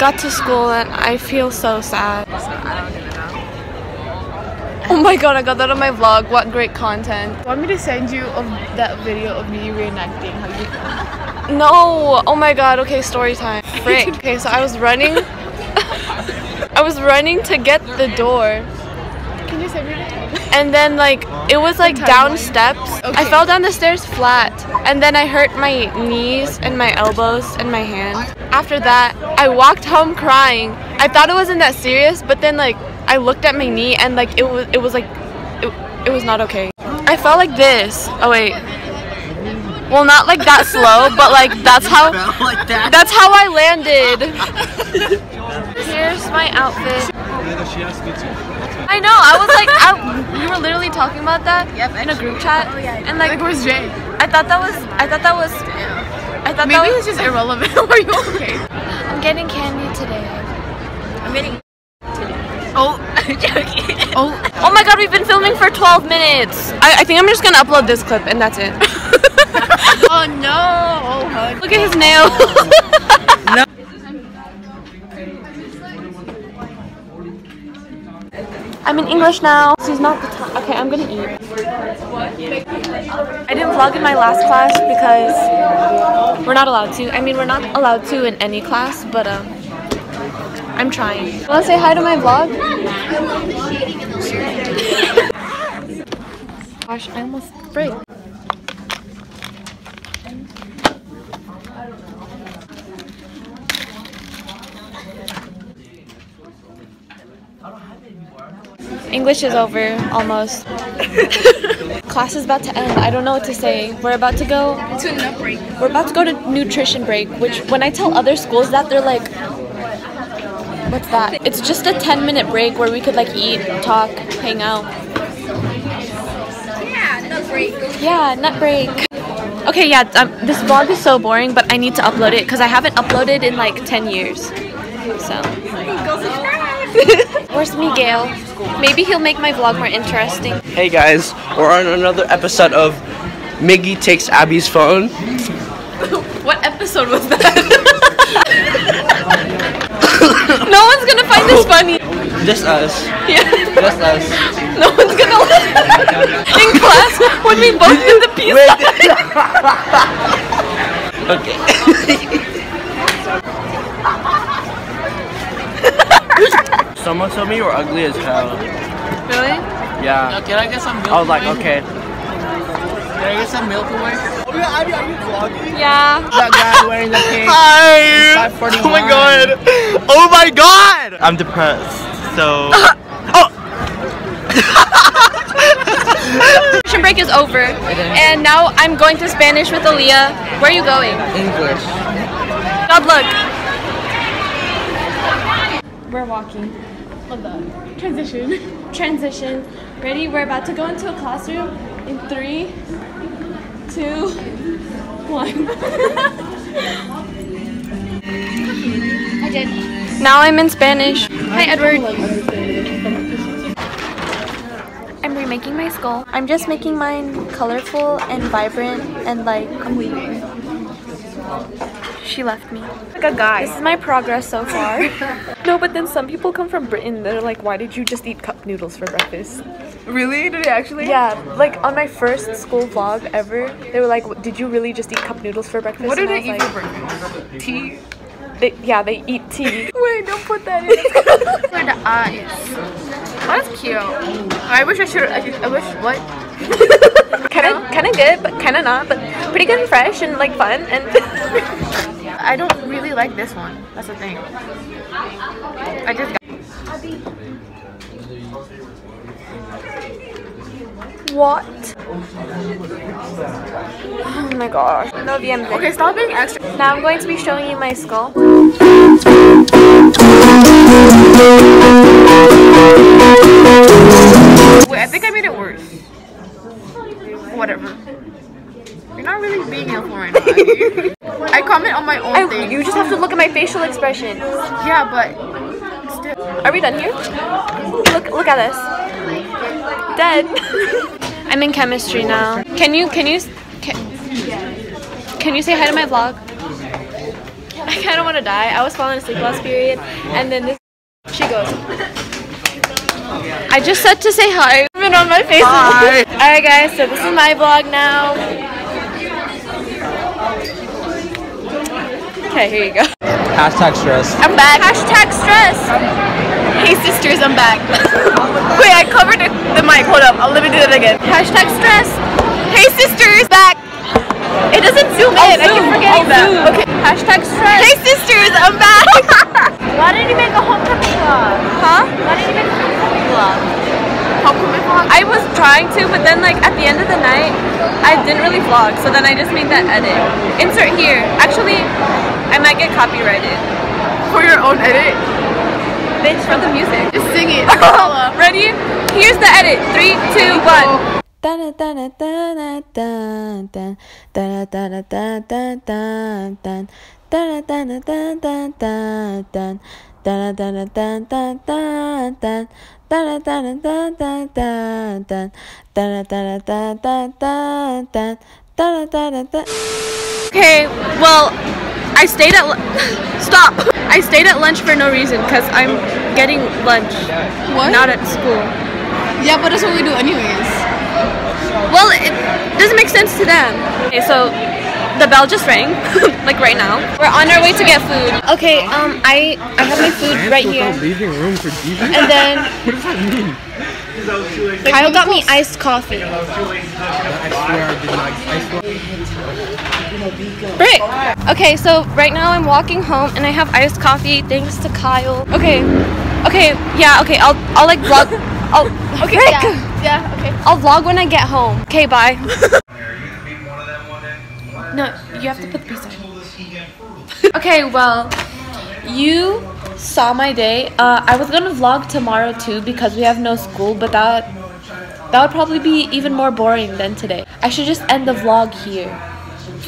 got to school and I feel so sad. Oh my god, I got that on my vlog. What great content. Want me to send you that video of me reenacting how you feel? No! Oh my god, okay, story time. Frick. Okay, so I was running. I was running to get the door. Can you send me that? And then like, it was like down steps. Okay. I fell down the stairs flat. And then I hurt my knees and my elbows and my hand. After that, I walked home crying. I thought it wasn't that serious, but then like, I looked at my knee and like it was not okay. I felt like this. Oh wait. Well, not like that slow, but like that's how I landed. Here's my outfit. I know. I was like, we were literally talking about that in a group chat, and like where's Jay? I thought maybe it was just irrelevant. Are you okay? I'm getting candy today. I'm getting. Oh my god, we've been filming for 12 minutes. I think I'm just gonna upload this clip and that's it. Oh no! Oh, honey. Look at his nail. No. I'm in English now. This is not the time. Okay, I'm gonna eat. I didn't vlog in my last class because we're not allowed to. I mean, we're not allowed to in any class, but I'm trying. You wanna say hi to my vlog? I love the shading and the lyrics. Gosh, I almost break. English is over, almost. Class is about to end. I don't know what to say. We're about to go to nut break. We're about to go to nutrition break, which when I tell other schools that, they're like, what's that? It's just a 10-minute break where we could like eat, talk, hang out. Yeah, nut break. Yeah, nut break. Okay, yeah, this vlog is so boring, but I need to upload it because I haven't uploaded in like 10 years. So. Go subscribe! Where's Miguel? Maybe he'll make my vlog more interesting. Hey guys, we're on another episode of Miggy Takes Abby's Phone. What episode was that? No one's gonna find this funny. Just us. Yeah. Just us. No one's gonna laugh. In class, when we both did the peace sign. Okay. Someone told me you were ugly as hell. Really? Yeah. Can I get some milk? I was like, okay. Can I get some milk away? Are you vlogging? Yeah. That guy wearing the pink. Hi. Oh my god. Oh my god. I'm depressed. So. Oh. Break is over, and now I'm going to Spanish with Aaliyah. Where are you going? English. God look. We're walking. Hold on. Transition. Transition. Ready? We're about to go into a classroom in 3, 2, 1. I did. Now I'm in Spanish. Hi, Edward. I'm remaking my skull. I'm just making mine colorful and vibrant and like complete. She left me. Like a guy. This is my progress so far. No, but then some people come from Britain. They're like, why did you just eat cup noodles for breakfast? Really? Did they actually? Yeah. Like on my first school vlog ever, they were like, did you really just eat cup noodles for breakfast? What did they eat for breakfast? Tea? Yeah, they eat tea. Wait, don't put that in. For the eyes. That's cute. I wish I should. I wish what? Kind of good, but kind of not. But pretty good and fresh and like fun. And I don't really like this one. That's the thing. I just got what? Oh my gosh. No VM. Okay, stop being extra. Now I'm going to be showing you my skull. Wait, I think I made it worse. Whatever. You're not really being helpful right now. I comment on my own thing. You just have to look at my facial expression. Yeah, but still. Are we done here? Look at us. Dead. I'm in chemistry now. Can you say hi to my vlog? I kind of want to die. I was falling asleep last period, and then this she goes. I just said to say hi. I've been on my face. Hi. All right, guys. So this is my vlog now. Okay, here you go. Hashtag stress. I'm back. Hashtag stress. Hey sisters, I'm back. Wait, I covered the mic. Hold up. Let me do that again. Hashtag stress. Hey sisters, back. It doesn't zoom in. I keep forgetting that. Okay. Hashtag stress. Hey sisters, I'm back. Why didn't you make a homecoming vlog? Huh? Why didn't you make a homecoming vlog? Homecoming vlog? I was trying to, but then like at the end of the night, I didn't really vlog. So then I just made that edit. Insert here. Actually, I might get copyrighted. For your own edit? Bitch, for the music. Just sing it. Ready? Here's the edit. 3, 2, 1. Okay, well, I stayed at stop. I stayed at lunch for no reason because I'm getting lunch. What? Not at school. Yeah, but that's what we do anyways. Well, it doesn't make sense to them. Okay, so the bell just rang, like right now. We're on our way to get food. Okay, I have my food right here. Leaving room for DJ. And then what does that mean? Kyle got me iced coffee. Brick! Okay, so right now I'm walking home and I have iced coffee thanks to Kyle. Okay, yeah, okay, I'll like vlog. Oh, okay, Brick! Yeah, okay. I'll vlog when I get home. Okay, bye. No, you have to put the pizza in. Okay, well, you saw my day. I was gonna vlog tomorrow too because we have no school, but that would probably be even more boring than today. I should just end the vlog here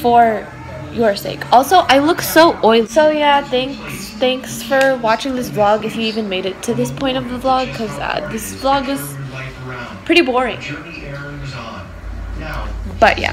for your sake. Also, I look so oily. So yeah, thanks for watching this vlog if you even made it to this point of the vlog, because this vlog is pretty boring. But yeah,